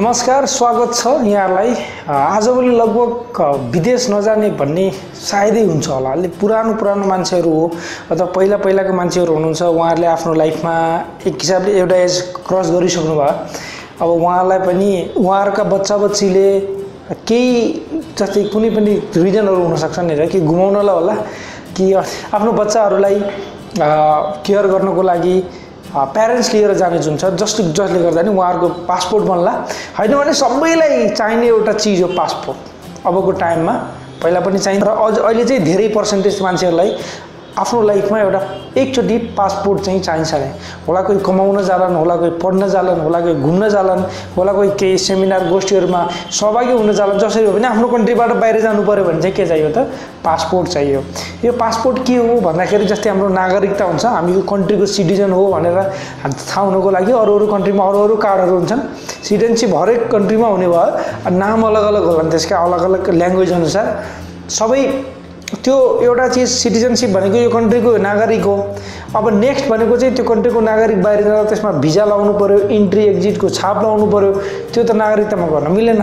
नमस्कार स्वागत छ यहाँलाई आजभोलि लगभग विदेश नजाने भन्ने सायदै हुन्छ होला अलि पुरानो मान्छेहरु हो अथवा पहिलाको मान्छेहरु हुनुहुन्छ उहाँहरुले आफ्नो लाइफमा एक हिसाबले एउटा एज क्रस गरिसक्नु भयो अब उहाँलाई पनि उहाँहरुका बच्चा बच्चीले केही जस्तै कुनै पनि रिजनहरु हुन सक्छन् हैन कि घुमाउनला होला कि आफ्नो बच्चाहरुलाई केयर गर्नको लागि parents लिएर जाने जुन छ जसले गर्दा नि उहाँहरुको पासपोर्ट बन्ला हैन भने सबैलाई चाहिने एउटा चीज हो पासपोर्ट अबको टाइममा पहिला पनि चाहिन्छ र अहिले चाहिँ धेरै परसेन्टेज मान्छेहरुलाई आफ्नो लाइफमा एउटा एकचोटी पासपोर्ट चाहिँ चाहिन्छ नै होला कोही कमाउन जालन होला कोही पढ्न जालन होला कोही घुम्न जालन होला कोही केही सेमिनार गोष्ठीहरुमा सहभागी हुन जालन जसरी हो भने आफ्नो कन्ट्रीबाट बाहिर जानु पर्यो भने चाहिँ के चाहियो त पासपोर्ट चाहियो यो पासपोर्ट के हो भन्दाखेरि जस्तै हाम्रो नागरिकता हुन्छ हामी यो कन्ट्रीको सिटिजन हो भनेर थाहा हुनको लागि अरू कन्ट्रीमा अरू कार्डहरु हुन्छन् सिटिजनशिप हरेक कन्ट्रीमा हुने भयो नाम अलग-अलग होला त्यसका अलग-अलग ल्याङ्ग्वेज अनुसार सबै त्यो एउटा चीज सिटिजनशिप भनेको यो कन्ट्रीको नागरिक हो अब नेक्स्ट भनेको चाहिँ त्यो कन्ट्रीको नागरिक बाहिर जाँदा त्यसमा भिजा लाउनु पर्यो इन्ट्री एक्जिटको छाप लाउनु पर्यो त्यो त नागरिकतामा गर्न मिलेन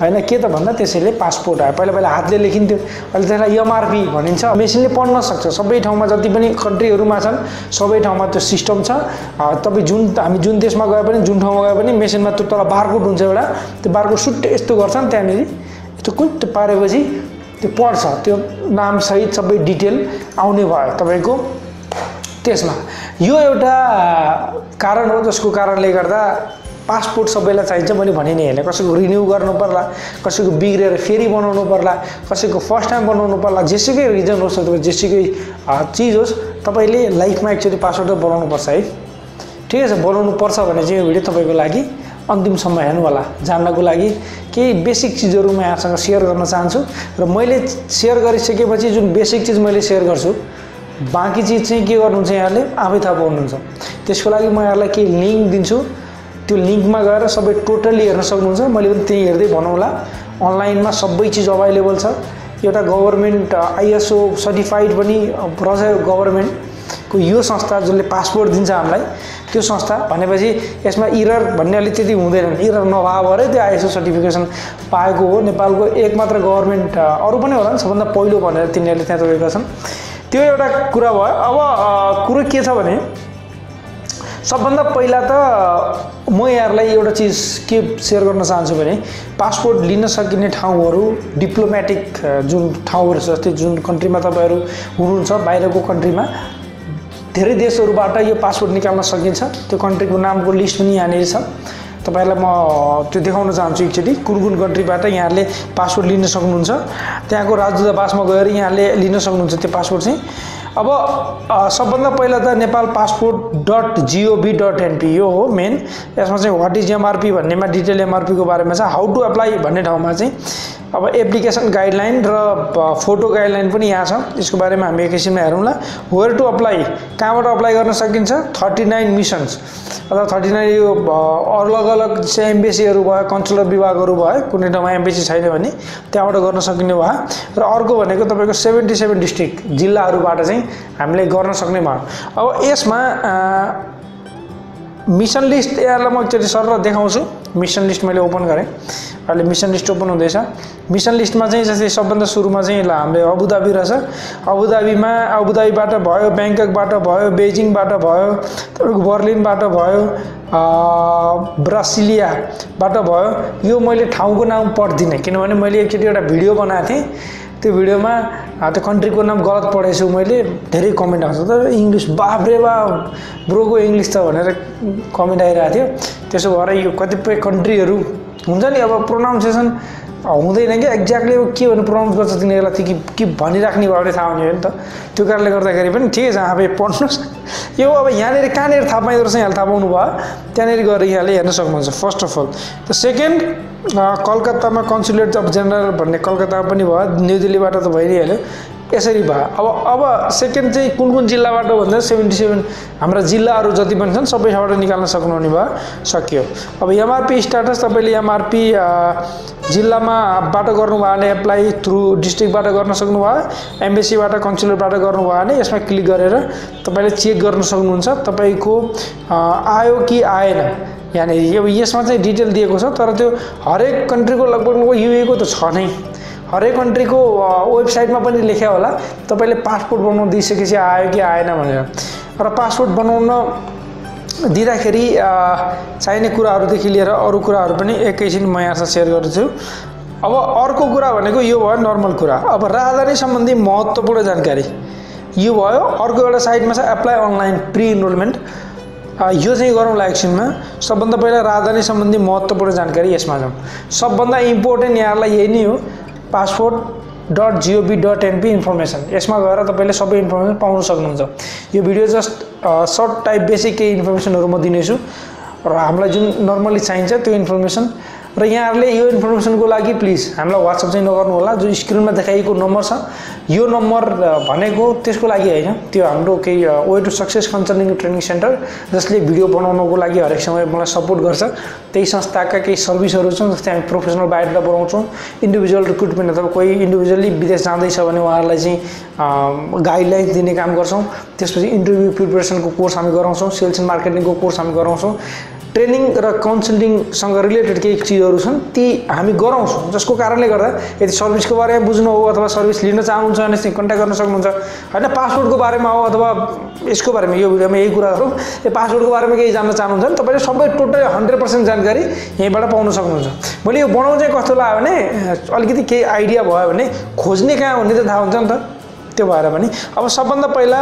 हैन के त भन्दा त्यसैले पासपोर्ट आयो पहिला हातले लेखिन्थ्यो अहिले त्यसलाई एमआरपी भनिन्छ मेसिनले पढ्न सक्छ सबै ठाउँमा जति पनि कन्ट्रीहरुमा छन् सबै ठाउँमा त्यो सिस्टम छ तपाई हामी जुन देशमा गए पनि जुन ठाउँमा गए पनि मेसिनमा त्यो तल बारकोड हुन्छ एउटा त्यो बारकोड सुट यस्तो गर्छन् त्यहाँनेरि त्यो कुट पारेपछि त्यो पढ्छ त्यो नाम सहित सबै डिटेल आउने भयो तपाईको त्यसमा यो एउटा कारण हो जसको कारणले गर्दा पासपोर्ट सबैलाई चाहिन्छ भने भनिने हैन कसैको रिन्यु गर्नु पर्ला कसैको बिग्रेर फेरि बनाउनु पर्ला कसैको फर्स्ट टाइम बनाउनु पर्ला जेसुकै रिजन होस् अथवा जेसुकै चीज होस् तपाईले लाइफमा एकचोटी पासपोर्ट बनाउनु पर्छ है ठीक छ बनाउनु पर्छ भने चाहिँ यो भिडियो तपाईको लागि अन्तिमसम्म हेर्नु होला जान्नको लागि केही बेसिक चीजहरु म यहाँसँग शेयर गर्न चाहन्छु र मैले शेयर गरिसकेपछि जुन बेसिक चीज मैले शेयर गर्छु बाकी चीज चाहिँ के गर्नुहुन्छ यहाँले आफै थाहा पाउनुहुन्छ त्यसको लागि म यहाँलाई केही लिंक दिन्छु त्यो लिंकमा गएर सबै टोटली हेर्न सक्नुहुन्छ मैले पनि त्यही हेर्दै भनौला अनलाइनमा सबै चीज अवेलेबल छ एउटा गभर्नमेन्ट आईएसओ सर्टिफाइड पनि ब्राजिल गभर्नमेन्ट को यो संस्था जसले पासपोर्ट दिन्छ हामीलाई त्यो संस्था भनेपछि यसमा एरर भन्ने अलि त्यति हुँदैन एरर नभए भरे त्यो आईएसओ सर्टिफिकेसन पाएको हो नेपालको एकमात्र गभर्नमेन्ट अरु पनि होला नि सबभन्दा पहिलो भनेर तिनीहरुले त्यहाँ तोकेका छन् त्यो एउटा कुरा भयो अब कुरा के छ भने सबभन्दा पहिला त म यहाँहरुलाई एउटा चीज के शेयर गर्न चाहन्छु भने पासपोर्ट लिन सकिने ठाउँहरु डिप्लोमेटिक जुन ठाउँहरु छ जस्तै जुन कन्ट्रीमा तपाईहरु हुनुहुन्छ बाहिरको कन्ट्रीमा धेरै देशहरुबाट यो पासपोर्ट निकाल्न सकिन्छ त्यो कन्ट्रीको नामको लिस्ट पनि यहाँ छ तपाईहरुलाई म त्यो देखाउन चाहन्छु एकचोटी कुन कन्ट्रीबाट यहाँहरुले पासपोर्ट लिन सक्नुहुन्छ त्यहाँको राजदूतावासमा गएर यहाँले लिन सक्नुहुन्छ त्यो पासपोर्ट चाहिँ अब सबभन्दा पहिला त nepalpassport.gov.np यो हो मेन यसमा चाहिँ व्हाट इज एमआरपी भन्नेमा डिटेल एमआरपी को बारेमा छ हाउ टु अप्लाई भन्ने ठाउँमा चाहिँ अब एप्लिकेसन गाइडलाइन र फोटो गाइडलाइन पनि यहाँ छ यसको बारेमा हामी एकैछिनमा हेरौँला वेयर टु अप्लाई कहाँबाट अप्लाई गर्न सकिन्छ 39 मिशन्स अथवा 39 यो अलग-अलग चाहिँ एम्बेसीहरु भयो कन्सुलर विभागहरु भयो कुनै ठाउँमा एम्बेसी छैन भने त्यहाँबाट गर्न सकिने वा र अर्को भनेको तपाईको 77 डिस्ट्रिक्ट जिल्लाहरुबाट चाहिँ हामीले गर्न सक्ने भयो अब यसमा मिशन लिस्ट यहाँलाई म एकचोटी सरर देखाउँछु मिशन लिस्ट मैले ओपन गरे अहिले मिशन लिस्ट ओपन हुँदैछ मिशन लिस्टमा चाहिँ जस्तै सबभन्दा सुरुमा चाहिँ हामीले अबु धाबी रहेछ अबु धाबीबाट भयो बैंककबाट भयो बेजिङबाट भयो तपाईको बर्लिनबाट भयो ब्रासिलियाबाट भयो यो मैले ठाउँको नाम पढ्दिन किनभने मैले एकचोटी एउटा भिडियो बनाएको थिए त्यो भिडियोमा त्यो कन्ट्रीको नाम गलत पढेछु मैले धेरै कमेन्ट आउँछ त इंग्लिश बाफ रे बा ब्रोको इंग्लिश त भनेर कमेन्ट आइरा थियो त्यसो भएर यो कतिपय कन्ट्रीहरु हुन्छ नि अब प्रोनाउन्सिएसन हुँदैन के एक्ज्याक्टली के भने प्रोनाउन्स गर्छ तिनीहरुलाई त्यो के भनिराख्ने भयो भने थाहा हुने हो नि त त्यो कारणले गर्दाखेरि पनि ठीक छ आफै पढ्नुस् यो अब यहाँले कानेर थाहा पाइदो रहेछ यहाँले थाहा पाउनु भयो त्यहाँनेर गएर यहाँले हेर्न सक्नुहुन्छ first of all the second कलकत्तामा कन्सुलेट अफ जनरल भन्ने कलकत्तामा पनि भयो न्यू दिल्लीबाट त भइरहेले यसरी भयो अब सेकेन्ड चाहिँ कुन जिल्लाबाट भन्दा 77 हाम्रो जिल्लाहरु जति पनि छन् सबै ठाउँबाट निकाल्न सक्नुहुने भयो सकियो अब एमआरपी स्टेटस तपाईले एमआरपी जिल्लामा बाट गर्नु भयो भने अप्लाई थ्रु डिस्ट्रिक्टबाट गर्न सक्नु भयो एम्बेसीबाट कन्सुलेटबाट गर्नु भयो भने यसमा क्लिक गरेर तपाईले चेक गर्न सक्नुहुन्छ तपाईको आयो कि आएन यानी ये इसमें चाहिँ डिटेल दिएको छ तर त्यो हरेक कन्ट्रीको लगभग यूएई को त छ नै हरेक कन्ट्रीको वेबसाइटमा पनि लेख्या होला तपाईले पासपोर्ट बनाउन दिइसकेपछि आयो कि आएन भनेर र पासपोर्ट बनाउन दिदाखेरि चाहिने कुराहरुदेखि लिएर अरु कुराहरु पनि एकैछिन म यहाँसँग शेयर गर्छु अब अर्को कुरा भनेको यो भयो नर्मल कुरा अब राजधानी सम्बन्धी महत्त्वपूर्ण जानकारी यो भयो अर्को एउटा साइटमा छ अप्लाई अनलाइन प्री एनरोलमेन्ट यो चाहिँ गरौँ लाइक्सनमा सबभन्दा पहिला राजधानी सम्बन्धी महत्त्वपूर्ण जानकारी यसमा जाउँ सबभन्दा इम्पोर्टेन्ट यहाँलाई यही नै हो passport.gov.np इन्फर्मेसन यसमा गएर तपाईले सबै इन्फर्मेसन पाउन सक्नुहुन्छ यो video just short type basic के इन्फर्मेसनहरु म दिनेछु र हामीलाई जुन नर्मली चाहिन्छ त्यो इन्फर्मेसन र यहाँहरुले यो इन्फर्मेसनको लागि प्लिज हामीलाई WhatsApp चाहिँ नगर्नु होला जुन स्क्रिनमा देखाइएको नम्बर छ यो नम्बर भनेको त्यसको लागि हैन त्यो हाम्रो केही way to success consulting training centre जसले भिडियो बनाउनको लागि हरेक समय मलाई सपोर्ट गर्छ त्यही संस्थाका केही सर्भिसहरु छन् जस्तै हामी प्रोफेसनल बायोडाटा बनाउँछौं इन्डिभिजुअल रिक्रुटमेन्ट अथवा कोही इन्डिभिजुअली विदेश जाँदै छ भने उहाँहरुलाई चाहिँ गाइडलाइन दिने काम गर्छौं त्यसपछि इन्टरभ्यु प्रिपरेसनको कोर्स हामी गराउँछौं सेल्स एन्ड मार्केटिङको कोर्स हामी गराउँछौं ट्रेनिङ र कन्सल्टिङ सँग रिलेटेड केही चीजहरु छन् ती हामी गराउँछौं जसको कारणले गर्दा यदि सर्भिसको बारेमा बुझ्नु हो अथवा सर्भिस लिन चाहनुहुन्छ भने चाहिँ कन्टेक्ट गर्न सक्नुहुन्छ हैन पासपोर्टको बारेमा हो अथवा यसको बारेमा यो भिडियोमा यही कुरा गरौँ यो पासपोर्टको बारेमा केही जान्न चाहनुहुन्छ भने तपाईले सबै टोटल 100% जानकारी यहीबाट पाउन सक्नुहुन्छ मैले यो बनाउँ चाहिँ कस्तो लाग्यो भने अलिकति केही आइडिया भयो भने खोज्ने कहाँ हुने त थाहा हुन्छ नि त त्यो भएर पनि अब सबभन्दा पहिला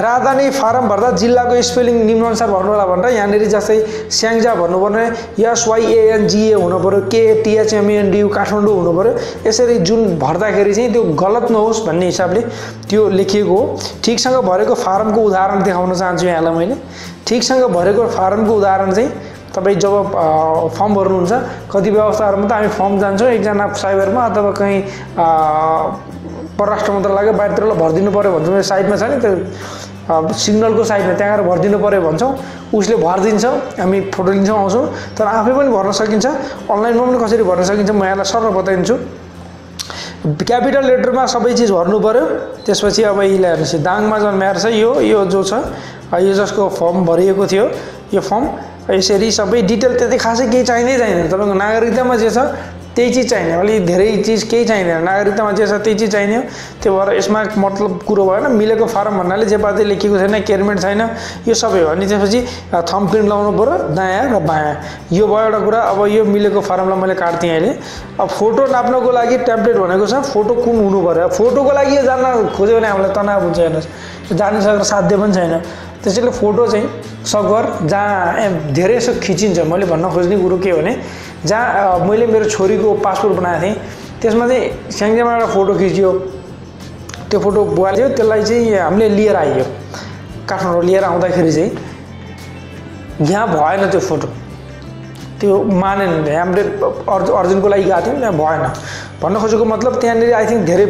राजधानी फारम भर्दा जिल्लाको स्पेलिङ निम्नानुसार भर्नु होला भनेर यहाँ नेरी जस्तै स्याङजा भन्नु पर्ने S Y A N G A हुनु पर्यो के T H M N D U Kathmandu हुनु पर्यो यसरी जुन भर्दाखेरि चाहिँ त्यो गलत नहोस् भन्ने हिसाबले त्यो लेखिएको हो ठीकसँग भरेको फारमको उदाहरण देखाउन चाहन्छु यहाँलाई मैले ठीकसँग भरेको फारमको उदाहरण चाहिँ तपाईं जब फर्म भर्नुहुन्छ कतिपय अवस्थाहरुमा त हामी फर्म जान्छौं एकजना साइबरमा अथवा कुनै परराष्ट्र मन्त्रालयको बाहिरतिर भर दिनु पर्यो भन्छौं साइटमा छ नि त्यो सिग्नलको साइटमा त्यहाँ गएर भर दिनु पर्यो भन्छौं उसले भर दिन्छ हामी फोटो लिन्छौं आउँछौं तर आफै पनि भर्न सकिन्छ अनलाइनमा पनि कसरी भर्न सकिन्छ म यहाँलाई सरल बताइदिन्छु क्यापिटल लेटरमा सबै चीज भर्नु पर्यो त्यसपछि अब यिले हेर्नुसि दाङमा जन्माएर छ यो जो छ यो जसको फर्म भरिएको थियो यो फर्म यसरी सबै डिटेल त्यति खासै केही चाहिँदै छैन तपाईको नागरिकतामा जे छ त्यही चीज चाहिने अलि धेरै चीज केही चाहिदैन नागरिकतामा जे छ त्यही चीज चाहिने त्यो भएर यसमा मतलब कुरो भएन मिलेको फारम भन्नाले जे बाते लेखेको छैन केयरमेन्ट छैन यो सबै हो अनि त्यसपछि थम्बप्रिन्ट लाउनु पर्यो दायाँ र बायाँ यो भयो एउटा कुरा अब यो मिलेको फारमलाई मैले काट्दिए अहिले अब फोटो नाप्नको लागि टेम्प्लेट भनेको छ फोटो कुन हुनु पर्यो फोटोको लागि यो जान्न खोज्यो भने हामीलाई तनाव हुन्छ हेर्नुस् जान्न सक्ने साध्य पनि छैन त्यसैले फोटो चाहिँ सगर जहाँ धेरैसो खिचिन्छ मैले भन्न खोज्ने कुरा के हो भने जहाँ मैले मेरो छोरीको पासपोर्ट बनाए थिए त्यसमा चाहिँ स्याङजामा एउटा फोटो खिचियो त्यो फोटो बुवाले त्यसलाई चाहिँ हामीले लिएर आइयो काठमाडौँ लिएर आउँदाखेरि चाहिँ यहाँ भएन त्यो फोटो त्यो मानेन हामीले अर्जुनको लागि गएको थियौं त्यहाँ भएन भन्न खोजेको मतलब त्यहाँनेरि आई थिंक धेरै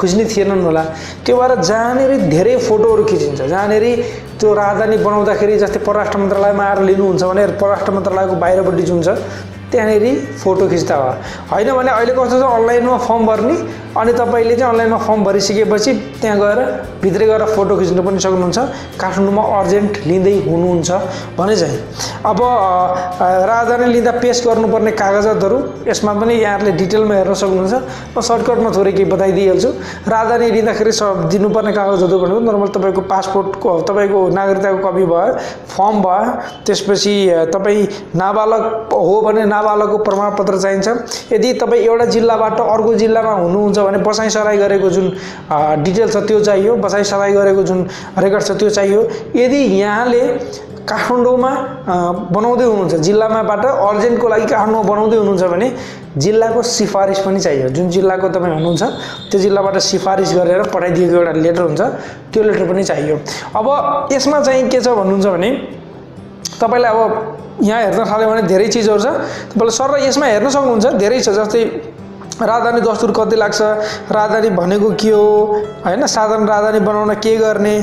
खोज्ने थिएनन् होला त्यो भएर जहाँनेरि धेरै फोटोहरु खिचिन्छ जहाँनेरि त्यो राजधानी बनाउँदाखेरि जस्तै परराष्ट्र मन्त्रालयमा आएर लिनुहुन्छ भने परराष्ट्र मन्त्रालयको बाहिरबाट जुन छ त्यहाँनेरि फोटो खिच्दा हैन भने अहिले कस्तो छ अनलाइनमा फर्म भर्ने अनि तपाईले चाहिँ अनलाइनमा फर्म भरिसकेपछि त्यहाँ गएर भित्रै गएर फोटो खिच्न पनि सक्नुहुन्छ काठमाडौँमा अर्जेन्ट लिँदै हुनुहुन्छ भने चाहिँ अब राजधानी लिँदा पेश गर्नुपर्ने कागजातहरु यसमा पनि यहाँहरुले डिटेलमा हेर्न सक्नुहुन्छ म सर्टकटमा थोरै के बताइदिइहाल्छु राजधानी लिँदाखेरि सब दिनुपर्ने कागजातहरु भनेको नर्मल तपाईको पासपोर्टको तपाईको नागरिकताको कपी भयो फर्म भयो त्यसपछि तपाई नाबालक हो भने नाबालकको प्रमाणपत्र चाहिन्छ यदि तपाई एउटा जिल्लाबाट अर्को जिल्लामा हुनुहुन्छ भने बसाइसराई गरेको जुन डिटेल छ त्यो चाहियो बसाइसराई गरेको जुन रेकर्ड छ त्यो चाहियो यदि यहाँले काठमाडौँमा बनाउँदै हुनुहुन्छ जिल्लामाबाट अर्जेन्टको लागि काठमाडौँ बनाउँदै हुनुहुन्छ भने जिल्लाको सिफारिस पनि चाहियो जुन जिल्लाको तपाई हुनुहुन्छ त्यो जिल्लाबाट सिफारिस गरेर पठाइदिएको एउटा लेटर हुन्छ त्यो लेटर पनि चाहियो अब यसमा चाहिँ के छ भन्नुहुन्छ भने तपाईलाई अब यहाँ हेर्न थाल्यो भने धेरै चीजहरु छ तपाईले सर यसमा हेर्न सक्नुहुन्छ धेरै छ जस्तै राजधानी दस्तुर कति लाग्छ राजधानी भनेको के हो हैन साधारण राजधानी बनाउन के गर्ने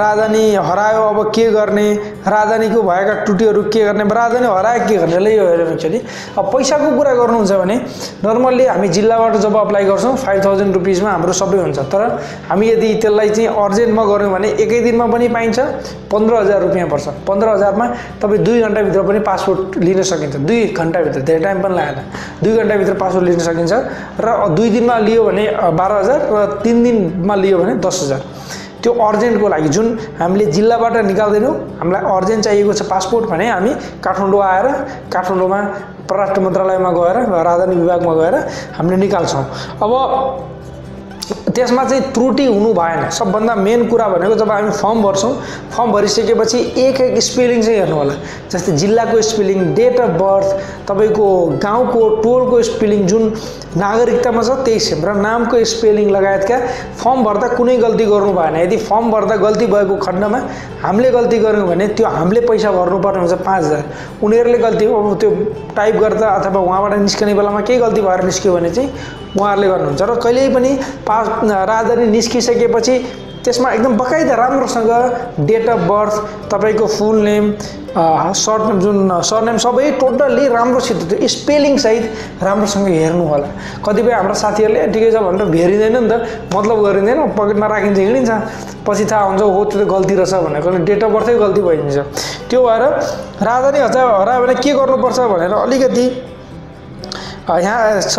राजधानी हरायो अब के गर्ने राजधानीको भएका टुटीहरू के गर्ने राजधानी हरायो के गर्ने ले यो हेर्नु हुन्छ नि अब पैसाको कुरा गर्नुहुन्छ भने नर्मल्ली हामी जिल्लाबाट जब अप्लाई गर्छौं 5000 रुपैयाँ मा हाम्रो सबै हुन्छ तर हामी यदि त्यसलाई चाहिँ अर्जेन्टमा गर्यौं भने एकै दिनमा पनि पाइन्छ 15000 रुपैयाँ पर्छ 15000 मा तपाई 2 घण्टा भित्र पनि पासपोर्ट लिन सकिन्छ 2 घण्टा भित्र धेरै टाइम पनि लाग्दैन 2 घण्टा भित्र पासपोर्ट लिन सकिन्छ र 2 दिनमा लियो भने 12000 र 3 दिनमा लियो भने 10000 त्यो अर्जेन्ट को लागि जुन हामीले जिल्लाबाट निकाल्दैनौ हामीलाई अर्जेन्ट चाहिएको छ पासपोर्ट भने हामी काठमाडौँ आएर काठमाडौँमा परराष्ट्र मन्त्रालयमा गएर राजधानी विभागमा गएर हामीले निकाल्छौं अब त्यसमा चाहिँ त्रुटि हुनु भएन सबभन्दा मेन कुरा भनेको जब हामी फर्म भर्छौं फर्म भरिसकेपछि एक एक स्पेलिङ चाहिँ हेर्नु होला जस्तै जिल्लाको स्पेलिङ डेट अफ बर्थ तपाईको गाउँको टोलको स्पेलिङ जुन नागरिकतामा छ त्यही सेम र नामको स्पेलिङ लगायतका फर्म भर्दा कुनै गल्ती गर्नु भएन यदि फर्म भर्दा गल्ती भएको खण्डमा हामीले गल्ती गर्यौं भने त्यो हामीले पैसा भर्नु पर्ने हुन्छ 5000 उनीहरुले गल्ती त्यो टाइप गर्दा अथवा वहाँबाट निस्कने बेलामा के गल्ती भएर निस्क्यो भने चाहिँ उहाँहरुले गर्नुहुन्छ र कहिल्यै पनि राजधानी निस्किसकेपछि त्यसमा एकदम बकायदा राम्रोसँग डेट अफ बर्थ तपाईको फुल नेम शॉर्ट जुन सरनेम सबै टोटली राम्रोसित त्यो स्पेलिङ सहित राम्रोसँग हेर्नु होला कतिबेर हाम्रो साथीहरुले ठिकै छ भनेर भेरिदैन नि त मतलब गरिदैन पकेटमा राखिन्छ हिँडिन्छ पछि थाहा हुन्छ हो त्यो गल्ती रहेछ भनेको डेट अफ बर्थै गल्ती भइन्छ त्यो भएर राजधानी हरायो भने के गर्नुपर्छ भनेर अलिकति यहाँ छ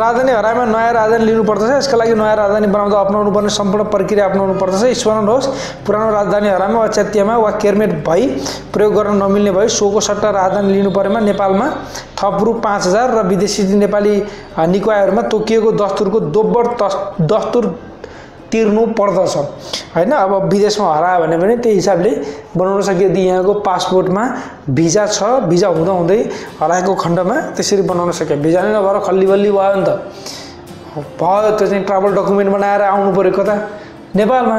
राजधानी हराएमा नयाँ राजधानी लिनु पर्दछ यसका लागि नयाँ राजधानी बनाउँदा अपनाउनु पर्ने सम्पूर्ण प्रक्रिया अपनाउनु पर्दछ स्मरण होस् पुरानो राजधानी हराएमा अचेत्यमा वा केर्मेट भई प्रयोग गर्न नमिल्ने भई सोको सट्टा राजधानी लिनु परेमा नेपालमा थप रु 5000 र विदेशी नेपाली निकायहरुमा तोकिएको दस्तुरको दोब्बर दस्तुर तिर्नु पर्दछ हैन अब विदेशमा हरायो भने पनि त्यही हिसाबले बनाउन सकियो यहाँको पासपोर्टमा भिजा छ भिजा हुँदा हुँदै हराएको खण्डमा त्यसरी बनाउन सकियो भिजा नै नभएर खल्लीबल्ली भयो नि त भयो त्यो चाहिँ ट्राभल डकुमेन्ट बनाएर आउनु पर्यो कता नेपालमा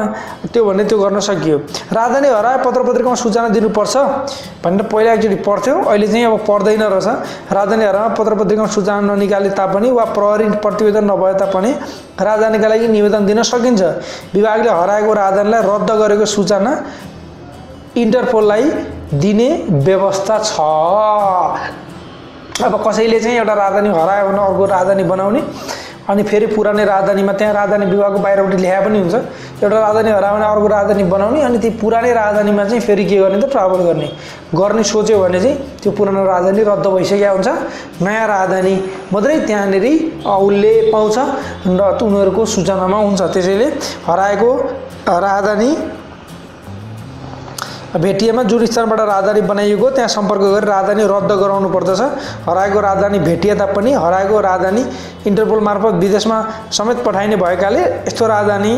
त्यो भन्ने त्यो गर्न सकियो राजधानी हराए पत्रपत्रिकामा सूचना दिनुपर्छ भनेर पहिला एकचोटी पढ्थ्यो अहिले चाहिँ अब पढ्दैन रहेछ राजधानी हराएमा पत्रपत्रिकामा सूचना ननिकाले तापनि वा प्रहरी प्रतिवेदन नभए तापनि राजधानीका लागि निवेदन दिन सकिन्छ विभागले हराएको राजधानीलाई रद्द गरेको सूचना इन्टरपोललाई दिने व्यवस्था छ अब कसैले चाहिँ एउटा राजधानी हरायो भने अर्को राजधानी बनाउने अनि फेरि पुरानै राजधानीमा त्यहाँ राजधानी विभागको बाहिरबाट ल्याए पनि हुन्छ एउटा राजधानी हरायो भने अर्को राजधानी बनाउने अनि त्यो पुरानै राजधानीमा चाहिँ फेरि के गर्ने त ट्राभल गर्ने सोच्यो भने चाहिँ त्यो पुरानो राजधानी रद्द भइसक्या हुन्छ नयाँ राजधानी मात्रै त्यहाँनेरी उल्ले पाउँछ र उनीहरुको सूचनामा हुन्छ त्यसैले हराएको राजधानी भेटिएमा जुन स्थानबाट राजधानी बनाइएको त्यहाँ सम्पर्क गरेर राजधानी रद्द गराउनु पर्दछ हराएको राजधानी भेटिए तापनि हराएको राजधानी इन्टरपोल मार्फत विदेशमा समेत पठाइने भएकाले यस्तो राजधानी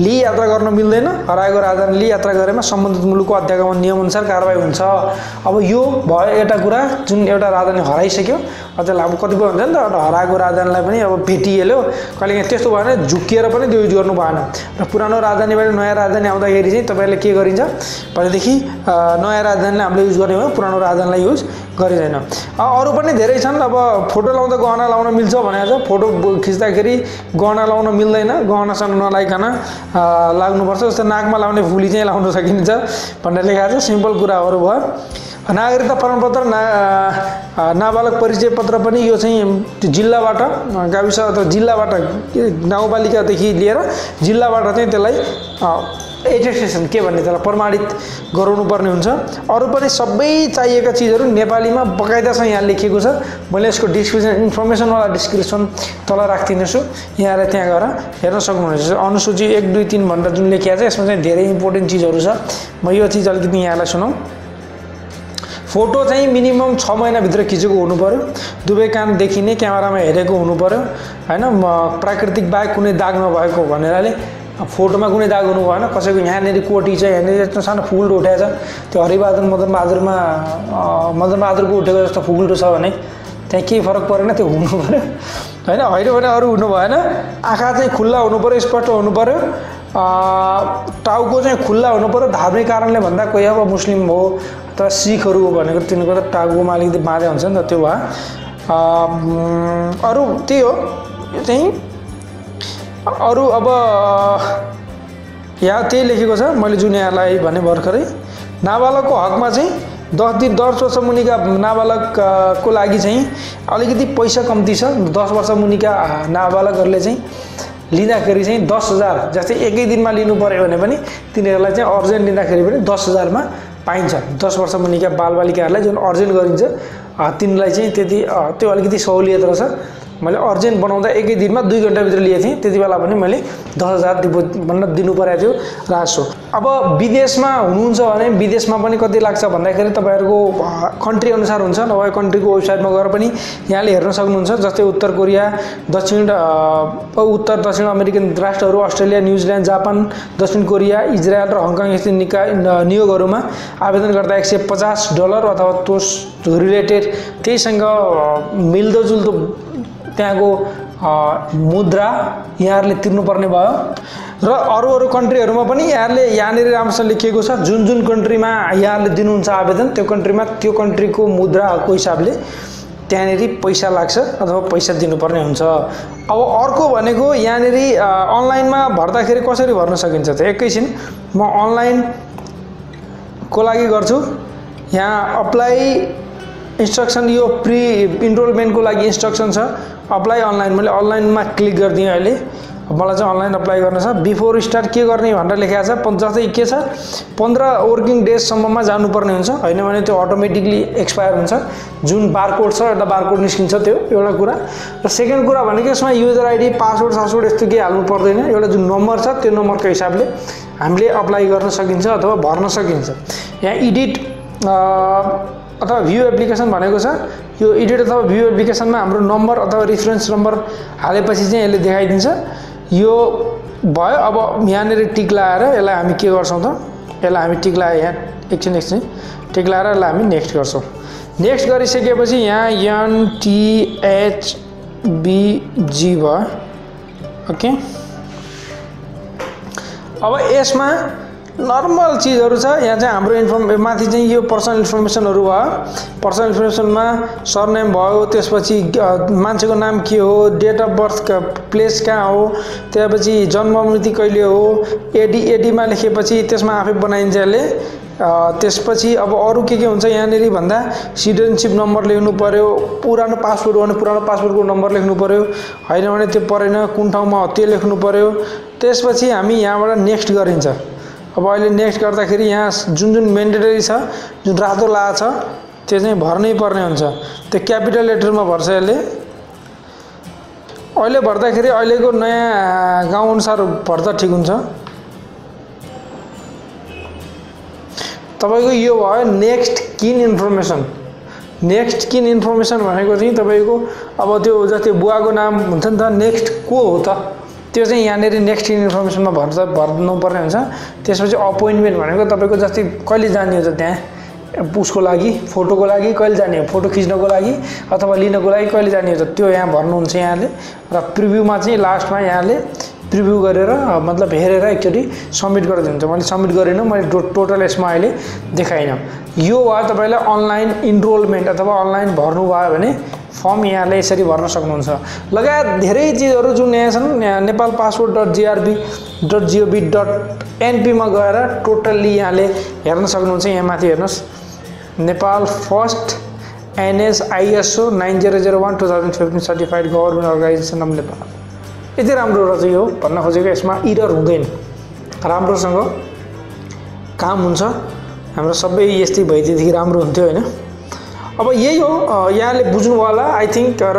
लि यात्रा गर्न मिल्दैन हराएको राजधानी लि यात्रा गरेमा सम्बन्धित मुलुकको अध्यागमन नियम अनुसार कारबाही हुन्छ अब यो भयो एउटा कुरा जुन एउटा राजधानी हराइसक्यो अझ लामो कतिबेर हुन्छ नि त हराएको राजधानीलाई पनि अब भेटिएल्यो कहिलेकाहीँ त्यस्तो भएन झुकिएर पनि त्यो युज गर्नु भएन र पुरानो राजधानीबाट नयाँ राजधानी आउँदाखेरि चाहिँ तपाईहरुले के गरिन्छ भनेदेखि नयाँ राजधानीलाई हामीले युज गर्ने हो पुरानो राजधानीलाई युज गरिदैन अरु पनि धेरै छन् अब फोटो लाउँदा गहना लाउन मिल्छ भने आज फोटो खिच्दाखेरि गहना लाउन मिल्दैन गहना सन नलाइकन लाग्नु पर्छ जस्तो नाकमा लाउने फुली चाहिँ लाउन सकिन्छ भन्ने लेखाएको छ सिम्पल कुराहरु भयो नागरिकता प्रमाणपत्र नाबालक परिचय पत्र पनि यो चाहिँ जिल्लाबाट गाविस अथवा जिल्लाबाट गाउँपालिकादेखि लिएर जिल्लाबाट चाहिँ त्यसलाई एटेस्टेसन के भन्ने त्यसलाई प्रमाणित गराउनु पर्ने हुन्छ अरु पनि सबै चाहिएका चीजहरु नेपालीमा बकायदासँग यहाँ लेखिएको छ मैले यसको डिस्क्रिप्सन इन्फर्मेसन वाला डिस्क्रिप्सन तल राख्दिनेछु यहाँले त्यहाँ गएर हेर्न सक्नुहुन्छ अनुसूची 1 2 3 भनेर जुन लेखिया छ यसमा चाहिँ धेरै इम्पोर्टेन्ट चीजहरु छ म यो चीज अलिकति यहाँलाई सुनाऊ फोटो चाहिँ मिनिमम 6 महिना भित्र खिचेको हुनु पर्यो दुबै कान देखिने क्यामेरामा हेरेको हुनु पर्यो हैन प्राकृतिक बाहेक कुनै दाग नभएको भनेरले फोटोमा कुनै दाग हुनु भएन कसैको यहाँ नेरी कोटी छ यहाँ नेरी यस्तो सानो फुल्ड उठाएछ त्यो हरिबहादुर मदनबहादुरको उठेको जस्तो फुल्ड छ भने त्यहाँ के फरक परेन त्यो हुनु पर्यो हैन होइन भने अरु हुनु भएन आँखा चाहिँ खुल्ला हुनु पर्यो स्पष्ट हुनु पर्यो टाउको चाहिँ खुल्ला हुनु पर्यो धार्मिक कारणले भन्दा कोही अब मुस्लिम हो अथवा सिखहरु हो भनेको तिनीको त टाउकोमा अलिकति बाँधे हुन्छ नि त त्यो भए अरु त्यही हो चाहिँ अरु अब यहाँ त्यही लेखेको छ मैले जुनियरलाई भने भर्खरै नाबालकको हकमा चाहिँ 10 दिन 10 वर्ष मुनिका नाबालकको लागि चाहिँ अलिकति पैसा कम्ती छ 10 वर्ष मुनिका नाबालकहरुले चाहिँ लिँदाखेरि चाहिँ 10000 जस्तै एकै दिनमा लिनु पर्यो भने पनि तिनीहरुलाई चाहिँ अर्जेन्ट लिँदाखेरि पनि 10000 मा पाइन्छ 10 वर्ष मुनिका बालबालिकाहरुलाई जुन अर्जेन्ट गरिन्छ तिनीलाई चाहिँ त्यति त्यो अलिकति सहुलियत रहछ मैले अर्जेन्ट बनाउँदा एकै दिनमा 2 घण्टा भित्र लिए थिए त्यतिबेला पनि मैले 10000 डिपोजिट दिनु पर्यो थियो रासो अब विदेशमा हुनुहुन्छ भने विदेशमा पनि कति लाग्छ भन्दाखेरि तपाईहरुको कन्ट्री अनुसार हुन्छ नभए कन्ट्रीको वेबसाइटमा गएर पनि यहाँले हेर्न सक्नुहुन्छ जस्तै उत्तर कोरिया उत्तर दक्षिण अमेरिकन राष्ट्रहरु अस्ट्रेलिया न्युजिल्यान्ड जापान दक्षिण कोरिया इजरायल र हङकङ यस्ता नियोगहरुमा आवेदन गर्दा $150 अथवा त्यस रिलेटेड त्यससँग मिल्दोजुल्दो त्यहाँको मुद्रा यहाँहरुले तिर्नु पर्ने भयो र अरु कन्ट्रीहरुमा पनि यहाँहरुले यहाँ नि राम्रोसँग लेखिएको छ जुन कन्ट्रीमा यहाँहरुले दिनुहुन्छ आवेदन त्यो कन्ट्रीमा त्यो कन्ट्रीको मुद्राको हिसाबले त्यहाँ नि पैसा लाग्छ अथवा पैसा दिनुपर्ने हुन्छ अब अर्को भनेको यहाँ नि अनलाइनमा भर्दाखेरि कसरी भर्न सकिन्छ त एकैछिन म अनलाइन को लागि गर्छु यहाँ अप्लाई इन्स्ट्रक्सन यो प्री एनरोलमेन्ट को लागि इन्स्ट्रक्सन छ अप्लाई अनलाइन मैले अनलाइन मा क्लिक गर्दिए अहिले मलाई चाहिँ अनलाइन अप्लाई गर्न छ बिफोर स्टार्ट के गर्ने भनेर लेखेको छ जस्तै के छ 15 वर्किङ डेज सम्ममा जानु पर्ने हुन्छ हैन भने त्यो अटोमेटिकली एक्सपायर हुन्छ जुन बारकोड छ एउटा बारकोड निस्किन्छ त्यो एउटा कुरा र सेकेन्ड कुरा भनेको यसमा युजर आईडी पासवर्ड सासवर्ड यस्तो के हाल्नु पर्दैन एउटा जुन नम्बर छ त्यो नम्बरको हिसाबले हामीले अप्लाई गर्न सकिन्छ अथवा भर्न सकिन्छ यहाँ एडिट अथवा भ्यू एप्लिकेसन भनेको छ यो एडिट अथवा भ्यू एप्लिकेसनमा हाम्रो नम्बर अथवा रेफरेन्स नम्बर हालेपछि चाहिँ यसले देखाइदिन्छ यो भयो अब यहाँ नेर टिक लगाएर यसलाई हामी के गर्छौं त यसलाई हामी टिक लगाए यहाँ एकछिन टिक लगाएर यसलाई हामी नेक्स्ट गर्छौं नेक्स्ट गरिसकेपछि यहाँ NTHBG भयो ओके अब यसमा नर्मल चीजहरु छ यहाँ चाहिँ हाम्रो इन्फर्म माथि चाहिँ यो पर्सनल इन्फर्मेसनहरु भयो पर्सनल इन्फर्मेसनमा सरनेम भयो त्यसपछि मान्छेको नाम के हो डेट अफ बर्थ प्लेस कहाँ हो त्यसपछि जन्म मिति कहिले हो एडी मा लेखेपछि त्यसमा आफै बनाइन्छ यसले त्यसपछि अब अरु के हुन्छ यहाँ नेरी भन्दा सिटिजनशिप नम्बर लेख्नु पर्यो पुरानो पासपोर्ट हो भने पुरानो पासपोर्टको नम्बर लेख्नु पर्यो हैन भने त्यो परेन कुन ठाउँमा हो त्यो लेख्नु पर्यो त्यसपछि हामी यहाँबाट नेक्स्ट गरिन्छ अब अहिले नेक्स्ट गर्दाखेरि यहाँ जुन मेन्डेटरी छ जुन रातो ला छ त्यो चाहिँ भर्नै पर्ने हुन्छ त्यो क्यापिटल लेटरमा भर्छ यसले अहिले भर्दाखेरि अहिलेको नयाँ गाउँ अनुसार भर्दा ठीक हुन्छ तपाईको यो भयो नेक्स्ट किन इन्फर्मेसन भनेको चाहिँ तपाईको अब त्यो जस्तै बुवाको नाम हुन्छ नि त नेक्स्ट को हो त त्यो चाहिँ यहाँ नेरी नेक्स्ट इन्फर्मेसन मा भर्नु पर्ने हुन्छ त्यसपछि अपॉइन्टमेन्ट भनेको तपाईको जस्तै कहिले जाने हो त त्यहाँ उसको लागि फोटोको लागि कहिले जाने हो फोटो खिच्नको लागि अथवा लिनको लागि कहिले जाने हो त त्यो यहाँ भर्नु हुन्छ यहाँले र प्रिभ्यू मा चाहिँ लास्टमा यहाँले प्रिभ्यू गरेर मतलब हेरेर एकचोटी सबमिट गर्दिनुहुन्छ मैले सबमिट गरेन मैले टोटल यसमा अहिले देखाइन यो भयो तपाईले अनलाइन एनरोलमेन्ट अथवा अनलाइन भर्नु भयो भने फर्म यहाँले यसरी भर्न सक्नुहुन्छ लगायत धेरै चीजहरु जुन यहाँ छन् nepalpassport.gov.np मा गएर टोटल्ली यहाँले हेर्न सक्नुहुन्छ यहाँ माथि हेर्नुस् Nepal first NS ISO 9001/2015 certified government organisation of Nepal यति राम्रो रहेछ यो भन्न खोजेको यसमा एरर हुँदैन राम्रोसँग काम हुन्छ हाम्रो सबै यस्तै भइदिएदेखि राम्रो हुन्थ्यो हैन अब यही हो यहाँले बुझ्नु होला आई थिंक र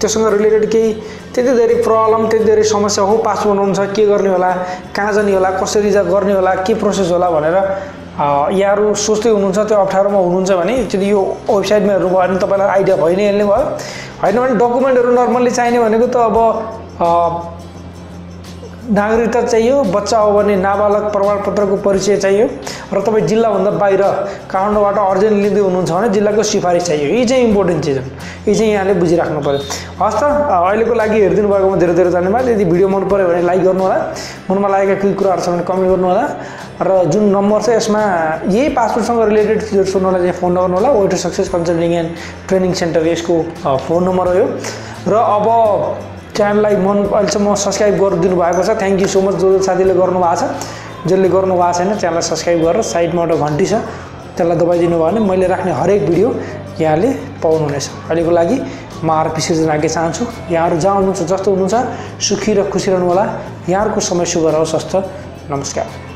त्यससँग रिलेटेड केही त्यति धेरै प्रब्लम त्यति धेरै समस्या हो पास बनाउनु छ के गर्ने होला कहाँ जाने होला कसरी जा गर्ने होला के प्रोसेस होला भनेर यहाँहरु सोच्दै हुनुहुन्छ त्यो अप्ठ्यारोमा हुनुहुन्छ भने एकचोटी यो वेबसाइटमा हेर्नु भयो भने तपाईलाई आइडिया भइ नै हाल्ने भयो हैन भने डकुमेन्टहरु नर्मल्ली चाहिने भनेको त अब नागरिकता चाहियो, बच्चा हो भने नाबालक प्रमाणपत्रको परिचय चाहियो र तपाई जिल्ला भन्दा बाहिर काठमाडौँबाट अर्जन लिँदै हुनुहुन्छ भने जिल्लाको सिफारिस चाहियो। यी चाहिँ इम्पोर्टेन्ट चीज हो, यी चाहिँ यहाँले बुझिराख्नु पर्यो। हस् त, अहिलेको लागि हेर्दिनु भएकोमा धेरै धेरै धन्यवाद। यदि भिडियो मन पर्यो भने लाइक गर्नु होला, मनमा लागेका केही कुराहरु छ भने कमेन्ट गर्नु होला र जुन नम्बर छ यसमा यही पासपोर्टसँग रिलेटेड चीजहरु सोध्नलाई चाहिँ फोन गर्नु होला। Way to success consulting and training centre यसको फोन नम्बर हो। र अब च्यानललाई मन अहिलेसम्म सब्स्क्राइब गरिदिनु भएको छ, थ्यांक यू सो मच। जो साथीले गर्नु भएको छ, जसले गर्नु भएको छैन च्यानललाई सब्स्क्राइब गरेर साइडमा एउटा घण्टी छ त्यसलाई दबाइदिनु भयो भने मैले राख्ने हरेक भिडियो यहाँले पाउनुहुनेछ। अहिलेको लागि म आरपी सिजन आगे चाहन्छु। यहाँहरु जहाँ हुनुहुन्छ, जस्तो हुनुहुन्छ, सुखी र खुशी रहनु होला। यहाँहरुको समय शुभ रहोस्। नमस्कार।